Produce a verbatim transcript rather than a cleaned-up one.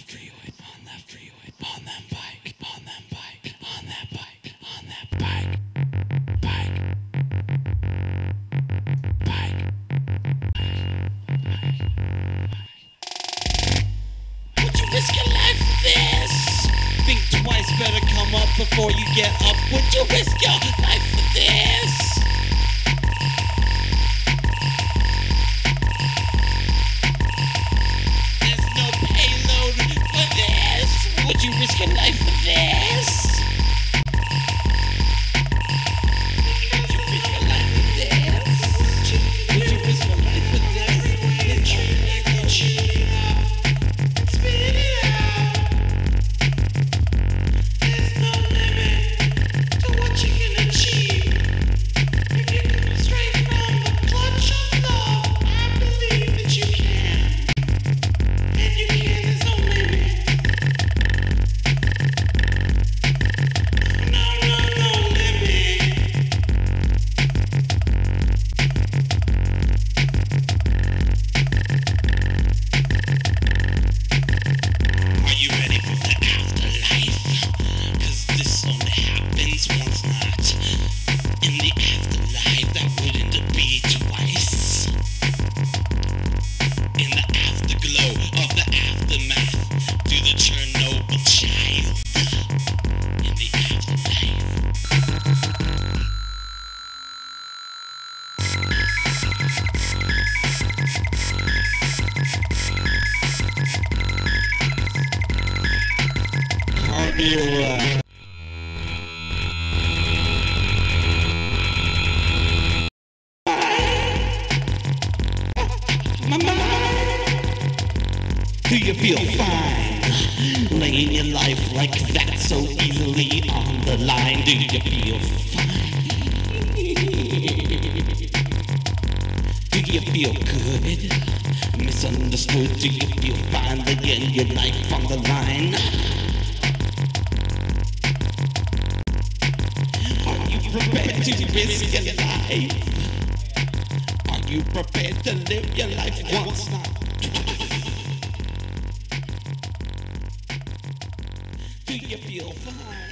that freeway, on that freeway, on that bike, on that bike, on that bike, on that bike, bike, bike. Would you risk your life for this? Think twice, better come up before you get up. Would you risk your life for this? Would you risk your life for this? Would you risk your life for this? Would you risk your life for this? Would you risk your life for this? Spin it out. There's no limit to what you can achieve. If you come straight from the clutch of love, I believe that you can. And you can, there's no limit. Yeah. Do you feel fine? Laying your life like that so easily on the line. Do you feel fine? Do you feel good? Misunderstood? Do you feel fine? Laying your life on the line. Prepared to risk your life? Are you prepared to live your life once, not twice? Do you feel fine?